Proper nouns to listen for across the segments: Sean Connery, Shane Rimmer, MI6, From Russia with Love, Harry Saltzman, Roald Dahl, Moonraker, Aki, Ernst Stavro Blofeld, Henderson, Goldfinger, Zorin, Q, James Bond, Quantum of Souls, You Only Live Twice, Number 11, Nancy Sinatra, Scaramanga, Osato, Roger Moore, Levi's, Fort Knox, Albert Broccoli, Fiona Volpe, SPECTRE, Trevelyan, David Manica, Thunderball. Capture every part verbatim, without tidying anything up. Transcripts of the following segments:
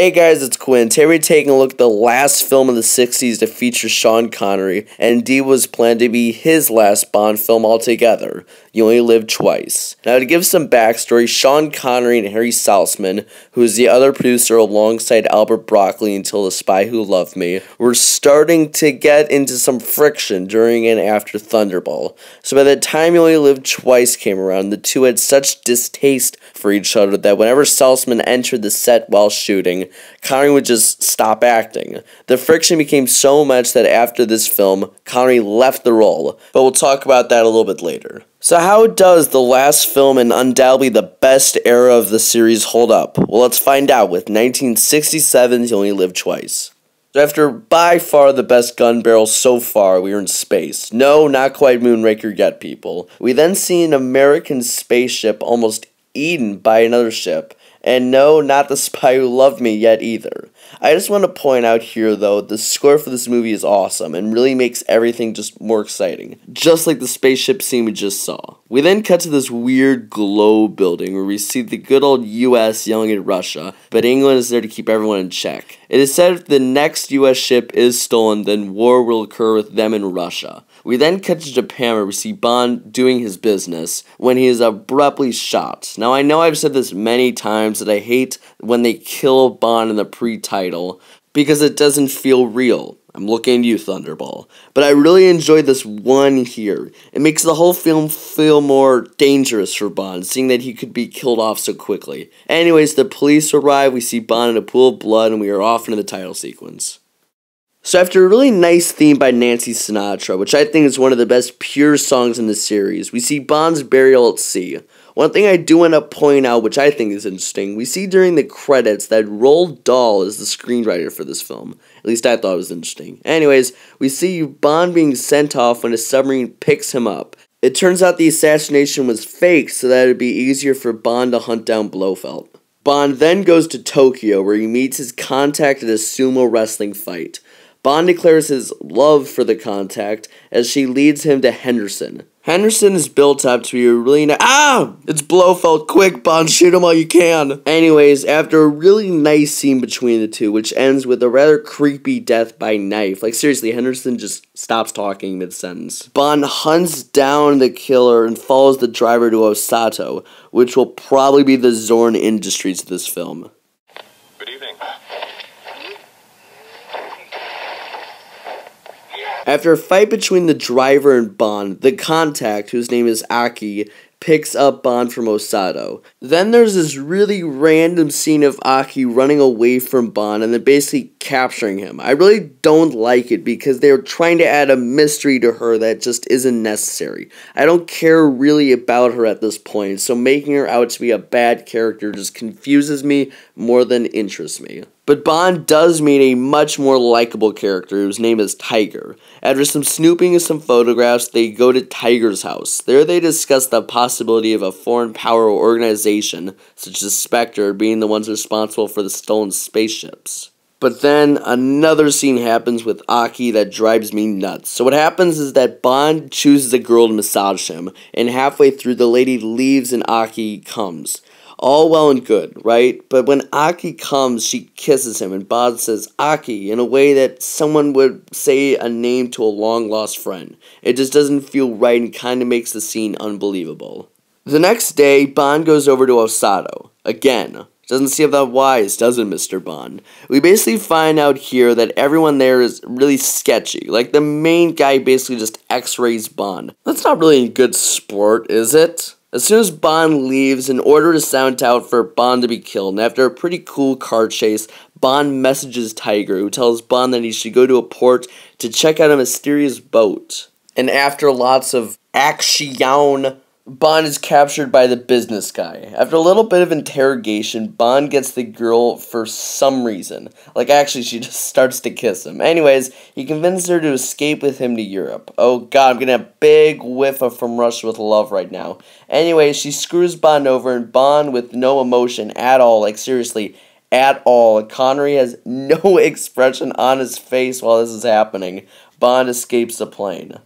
Hey guys, it's Quinn. Today we're taking a look at the last film of the sixties to feature Sean Connery, and indeed was planned to be his last Bond film altogether, You Only Live Twice. Now, to give some backstory, Sean Connery and Harry Saltzman, who is the other producer alongside Albert Broccoli until The Spy Who Loved Me, were starting to get into some friction during and after Thunderball. So by the time You Only Live Twice came around, the two had such distaste for each other that whenever Saltzman entered the set while shooting, Connery would just stop acting. The friction became so much that after this film, Connery left the role, but we'll talk about that a little bit later. So how does the last film and undoubtedly the best era of the series hold up? Well, let's find out with nineteen sixty-seven's You Only Live Twice. So after by far the best gun barrel so far, we were in space. No, not quite Moonraker yet, people. We then see an American spaceship almost eaten by another ship. And no, not The Spy Who Loved Me yet either. I just want to point out here, though, the score for this movie is awesome and really makes everything just more exciting, just like the spaceship scene we just saw. We then cut to this weird globe building where we see the good old U S yelling at Russia, but England is there to keep everyone in check. It is said if the next U S ship is stolen, then war will occur with them and Russia. We then cut to Japan where we see Bond doing his business when he is abruptly shot. Now, I know I've said this many times that I hate when they kill Bond in the pre-title because it doesn't feel real. I'm looking at you, Thunderball. But I really enjoyed this one here. It makes the whole film feel more dangerous for Bond, seeing that he could be killed off so quickly. Anyways, the police arrive, we see Bond in a pool of blood, and we are off into the title sequence. So after a really nice theme by Nancy Sinatra, which I think is one of the best pure songs in the series, we see Bond's burial at sea. One thing I do want to point out, which I think is interesting, we see during the credits that Roald Dahl is the screenwriter for this film. At least I thought it was interesting. Anyways, we see Bond being sent off when a submarine picks him up. It turns out the assassination was fake so that it would be easier for Bond to hunt down Blofeld. Bond then goes to Tokyo where he meets his contact at a sumo wrestling fight. Bond declares his love for the contact as she leads him to Henderson. Henderson is built up to be a really nice- Ah! It's Blofeld. Quick, Bond, shoot him while you can. Anyways, after a really nice scene between the two, which ends with a rather creepy death by knife. Like, seriously, Henderson just stops talking mid-sentence. Bond hunts down the killer and follows the driver to Osato, which will probably be the Zorin Industries of this film. Good evening. After a fight between the driver and Bond, the contact, whose name is Aki, picks up Bond from Osato. Then there's this really random scene of Aki running away from Bond and then basically capturing him. I really don't like it because they're trying to add a mystery to her that just isn't necessary. I don't care really about her at this point, so making her out to be a bad character just confuses me more than interests me. But Bond does meet a much more likable character whose name is Tiger. After some snooping and some photographs, they go to Tiger's house. There they discuss the possibility of a foreign power organization, such as Spectre, being the ones responsible for the stolen spaceships. But then another scene happens with Aki that drives me nuts. So what happens is that Bond chooses a girl to massage him, and halfway through the lady leaves and Aki comes. All well and good, right? But when Aki comes, she kisses him, and Bond says Aki in a way that someone would say a name to a long-lost friend. It just doesn't feel right and kind of makes the scene unbelievable. The next day, Bond goes over to Osato. Again. Doesn't seem that wise, does it, Mister Bond? We basically find out here that everyone there is really sketchy. Like, the main guy basically just x-rays Bond. That's not really a good sport, is it? As soon as Bond leaves, an order is sent out for Bond to be killed, and after a pretty cool car chase, Bond messages Tiger, who tells Bond that he should go to a port to check out a mysterious boat. And after lots of action, Bond is captured by the business guy. After a little bit of interrogation, Bond gets the girl for some reason. Like, actually, she just starts to kiss him. Anyways, he convinces her to escape with him to Europe. Oh god, I'm gonna have a big whiff of From Russia with Love right now. Anyways, she screws Bond over, and Bond, with no emotion at all, like seriously, at all. Connery has no expression on his face while this is happening. Bond escapes the plane.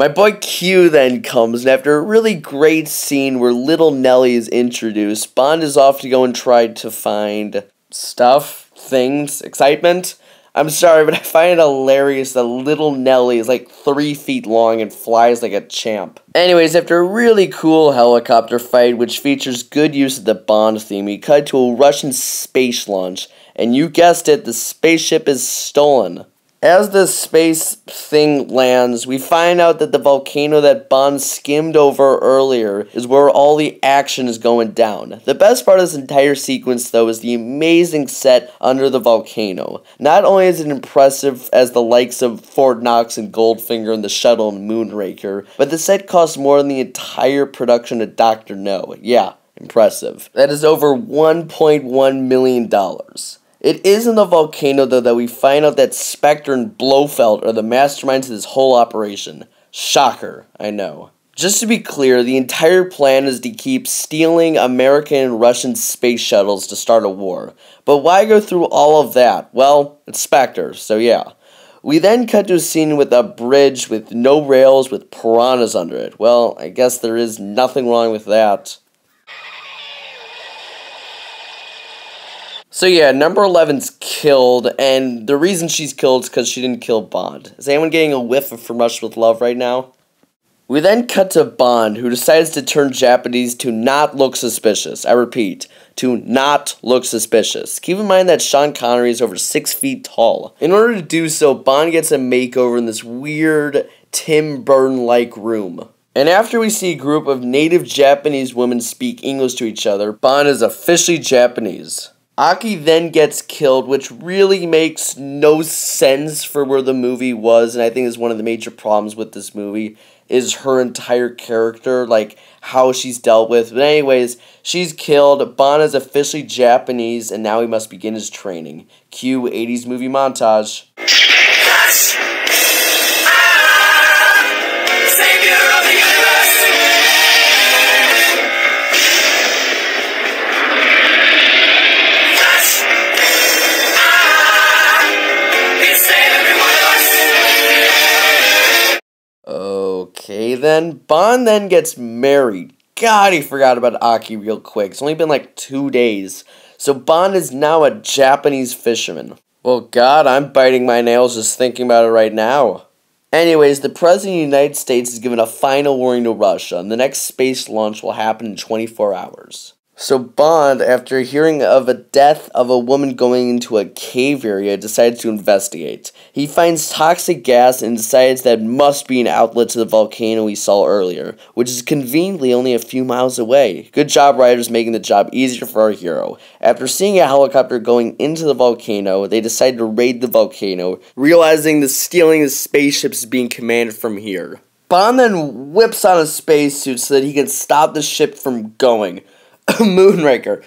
My boy Q then comes, and after a really great scene where little Nelly is introduced, Bond is off to go and try to find stuff. things, excitement. I'm sorry, but I find it hilarious that little Nelly is like three feet long and flies like a champ. Anyways, after a really cool helicopter fight, which features good use of the Bond theme, we cut to a Russian space launch, and you guessed it, the spaceship is stolen. As the space thing lands, we find out that the volcano that Bond skimmed over earlier is where all the action is going down. The best part of this entire sequence, though, is the amazing set under the volcano. Not only is it impressive as the likes of Fort Knox and Goldfinger and the shuttle and Moonraker, but the set costs more than the entire production of Doctor No. Yeah, impressive. That is over one point one million dollars. It is in the volcano, though, that we find out that Spectre and Blofeld are the masterminds of this whole operation. Shocker, I know. Just to be clear, the entire plan is to keep stealing American and Russian space shuttles to start a war. But why go through all of that? Well, it's Spectre, so yeah. We then cut to a scene with a bridge with no rails with piranhas under it. Well, I guess there is nothing wrong with that. So yeah, number eleven's killed, and the reason she's killed is because she didn't kill Bond. Is anyone getting a whiff of From Russia with Love right now? We then cut to Bond, who decides to turn Japanese to not look suspicious. I repeat, to not look suspicious. Keep in mind that Sean Connery is over six feet tall. In order to do so, Bond gets a makeover in this weird Tim Burton-like room. And after we see a group of native Japanese women speak English to each other, Bond is officially Japanese. Aki then gets killed, which really makes no sense for where the movie was, and I think is one of the major problems with this movie, is her entire character, like, how she's dealt with. But anyways, she's killed, Bond is officially Japanese, and now he must begin his training. Cue eighties movie montage. Okay, then. Bond then gets married. God, he forgot about Aki real quick. It's only been like two days. So Bond is now a Japanese fisherman. Well, God, I'm biting my nails just thinking about it right now. Anyways, the President of the United States is given a final warning to Russia, and the next space launch will happen in twenty-four hours. So Bond, after hearing of the death of a woman going into a cave area, decides to investigate. He finds toxic gas and decides that must be an outlet to the volcano we saw earlier, which is conveniently only a few miles away. Good job, writers, making the job easier for our hero. After seeing a helicopter going into the volcano, they decide to raid the volcano, realizing the stealing of spaceships is being commanded from here. Bond then whips on a spacesuit so that he can stop the ship from going. Moonraker.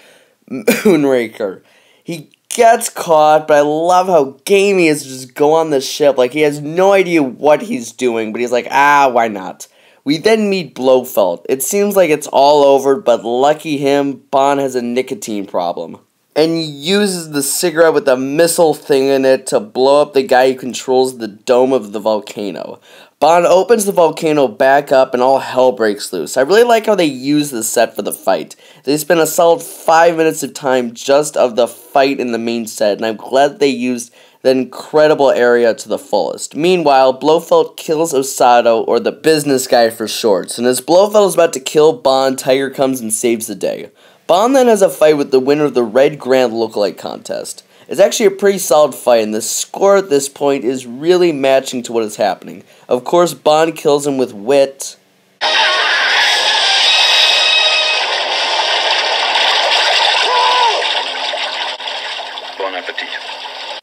Moonraker. He gets caught, but I love how game he is to just go on the ship. Like, he has no idea what he's doing, but he's like, ah, why not? We then meet Blofeld. It seems like it's all over, but lucky him, Bond has a nicotine problem. And he uses the cigarette with a missile thing in it to blow up the guy who controls the dome of the volcano. Bond opens the volcano back up and all hell breaks loose. I really like how they use this set for the fight. They spent a solid five minutes of time just of the fight in the main set, and I'm glad they used the incredible area to the fullest. Meanwhile, Blofeld kills Osato, or the business guy for shorts, and as Blofeld is about to kill Bond, Tiger comes and saves the day. Bond then has a fight with the winner of the Red Grand lookalike contest. It's actually a pretty solid fight, and the score at this point is really matching to what is happening. Of course, Bond kills him with wit. Bon appetit.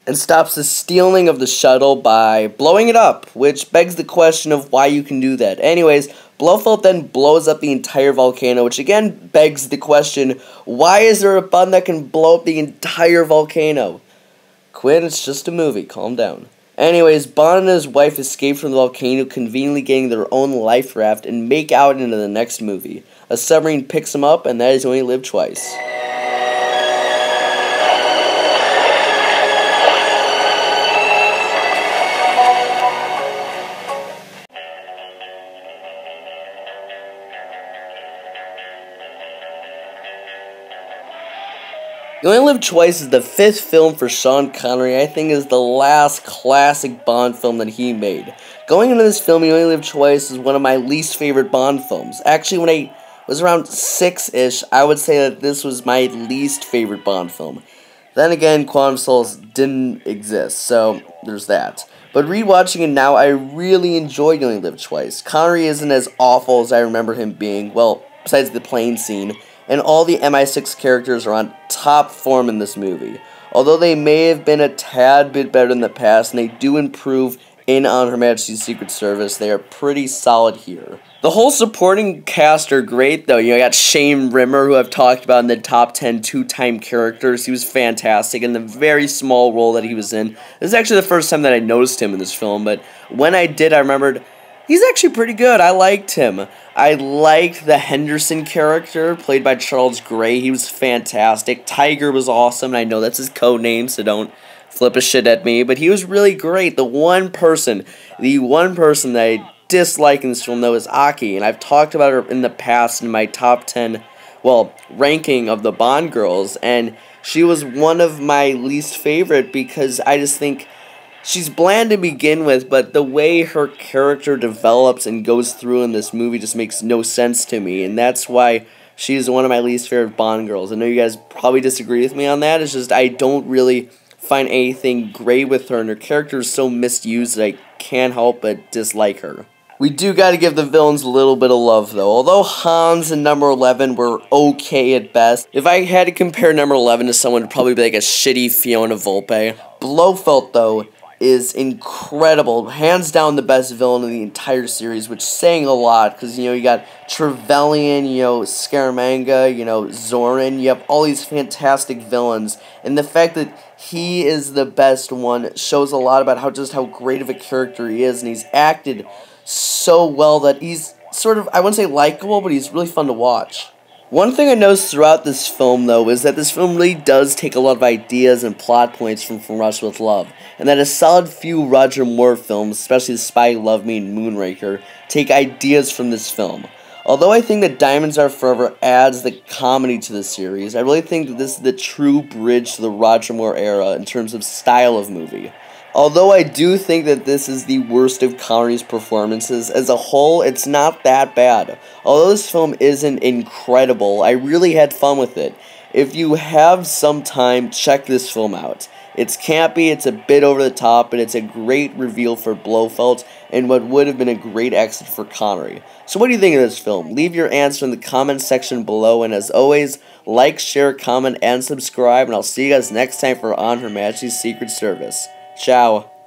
And stops the stealing of the shuttle by blowing it up, which begs the question of why you can do that. Anyways, Blofeld then blows up the entire volcano, which again begs the question, why is there a Bond that can blow up the entire volcano? Quinn, it's just a movie. Calm down. Anyways, Bond and his wife escape from the volcano, conveniently getting their own life raft, and make out into the next movie. A submarine picks them up, and that is You Only Live Twice. You Only Live Twice is the fifth film for Sean Connery. I think is the last classic Bond film that he made. Going into this film, You Only Live Twice is one of my least favorite Bond films. Actually, when I was around six-ish, I would say that this was my least favorite Bond film. Then again, Quantum of Souls didn't exist, so there's that. But rewatching it now, I really enjoyed You Only Live Twice. Connery isn't as awful as I remember him being, well, besides the plane scene, and all the M I six characters are on top form in this movie. Although they may have been a tad bit better in the past, and they do improve in On Her Majesty's Secret Service, they are pretty solid here. The whole supporting cast are great, though. You know, you got Shane Rimmer, who I've talked about in the top ten two-time characters. He was fantastic in the very small role that he was in. This is actually the first time that I noticed him in this film, but when I did, I remembered he's actually pretty good. I liked him. I liked the Henderson character, played by Charles Gray. He was fantastic. Tiger was awesome, and I know that's his code name, so don't flip a shit at me, but he was really great. The one person, the one person that I dislike in this film, though, is Aki, and I've talked about her in the past in my top ten, well, ranking of the Bond girls, and she was one of my least favorite because I just think she's bland to begin with, but the way her character develops and goes through in this movie just makes no sense to me, and that's why she's one of my least favorite Bond girls. I know you guys probably disagree with me on that. It's just I don't really find anything great with her, and her character is so misused that I can't help but dislike her. We do gotta give the villains a little bit of love, though. Although Hans and Number eleven were okay at best, if I had to compare Number eleven to someone, it'd probably be like a shitty Fiona Volpe. Blofeld, though, is incredible. Hands down the best villain in the entire series, which saying a lot, because, you know, you got Trevelyan, you know, Scaramanga, you know, Zorin, you have all these fantastic villains, and the fact that he is the best one shows a lot about how just how great of a character he is, and he's acted so well that he's sort of, I wouldn't say likable, but he's really fun to watch. One thing I noticed throughout this film, though, is that this film really does take a lot of ideas and plot points from From Russia with Love, and that a solid few Roger Moore films, especially Spy Who Loved Me and Moonraker, take ideas from this film. Although I think that Diamonds Are Forever adds the comedy to the series, I really think that this is the true bridge to the Roger Moore era in terms of style of movie. Although I do think that this is the worst of Connery's performances, as a whole, it's not that bad. Although this film isn't incredible, I really had fun with it. If you have some time, check this film out. It's campy, it's a bit over the top, but it's a great reveal for Blofeld and what would have been a great exit for Connery. So what do you think of this film? Leave your answer in the comment section below, and as always, like, share, comment, and subscribe, and I'll see you guys next time for On Her Majesty's Secret Service. Ciao.